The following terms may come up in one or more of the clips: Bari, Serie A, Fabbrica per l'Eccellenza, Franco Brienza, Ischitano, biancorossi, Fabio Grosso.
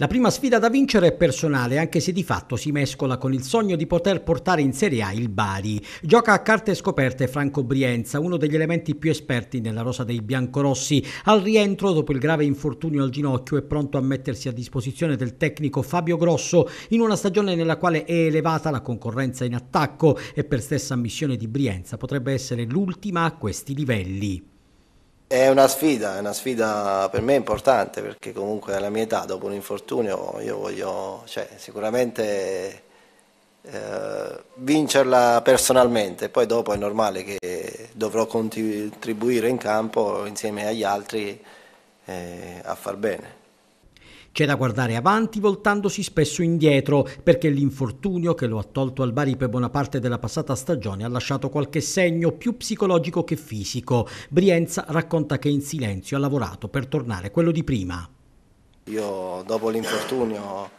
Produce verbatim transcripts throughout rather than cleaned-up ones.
La prima sfida da vincere è personale, anche se di fatto si mescola con il sogno di poter portare in Serie A il Bari. Gioca a carte scoperte Franco Brienza, uno degli elementi più esperti nella rosa dei biancorossi. Al rientro, dopo il grave infortunio al ginocchio, è pronto a mettersi a disposizione del tecnico Fabio Grosso in una stagione nella quale è elevata la concorrenza in attacco e, per stessa ammissione di Brienza, potrebbe essere l'ultima a questi livelli. È una sfida, è una sfida per me importante, perché comunque alla mia età, dopo un infortunio, io voglio cioè, sicuramente eh, vincerla personalmente. Poi dopo è normale che dovrò contribuire in campo insieme agli altri eh, a far bene. C'è da guardare avanti voltandosi spesso indietro, perché l'infortunio che lo ha tolto al Bari per buona parte della passata stagione ha lasciato qualche segno più psicologico che fisico. Brienza racconta che in silenzio ha lavorato per tornare quello di prima. Io dopo l'infortunio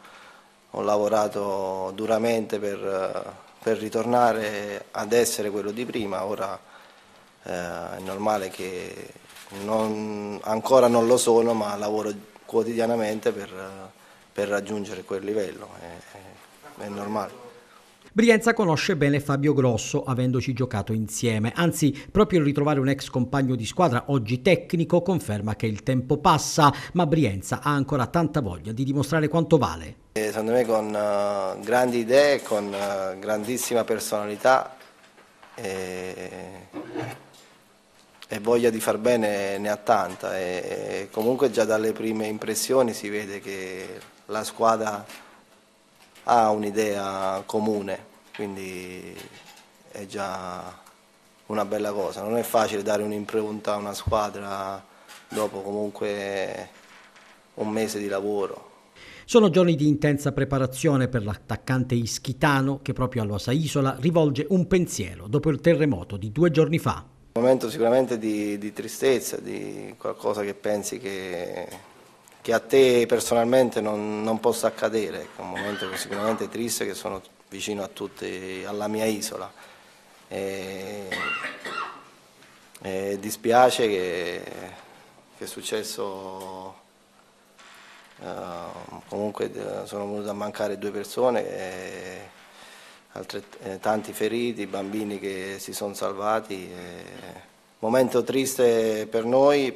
ho lavorato duramente per, per ritornare ad essere quello di prima. Ora eh, è normale che non, ancora non lo sono, ma lavoro quotidianamente per, per raggiungere quel livello, è, è normale. Brienza conosce bene Fabio Grosso, avendoci giocato insieme, anzi proprio il ritrovare un ex compagno di squadra, oggi tecnico, conferma che il tempo passa, ma Brienza ha ancora tanta voglia di dimostrare quanto vale. E secondo me con uh, grandi idee, con uh, grandissima personalità e... E voglia di far bene ne ha tanta, e comunque già dalle prime impressioni si vede che la squadra ha un'idea comune, quindi è già una bella cosa. Non è facile dare un'impronta a una squadra dopo comunque un mese di lavoro. Sono giorni di intensa preparazione per l'attaccante ischitano, che proprio alla sua isola rivolge un pensiero dopo il terremoto di due giorni fa. Un momento sicuramente di, di tristezza, di qualcosa che pensi che, che a te personalmente non, non possa accadere. È un momento sicuramente triste, che sono vicino a tutti, alla mia isola. E, e dispiace che, che è successo, uh, comunque sono venute a mancare due persone, e, tanti feriti, bambini che si sono salvati. Momento triste per noi.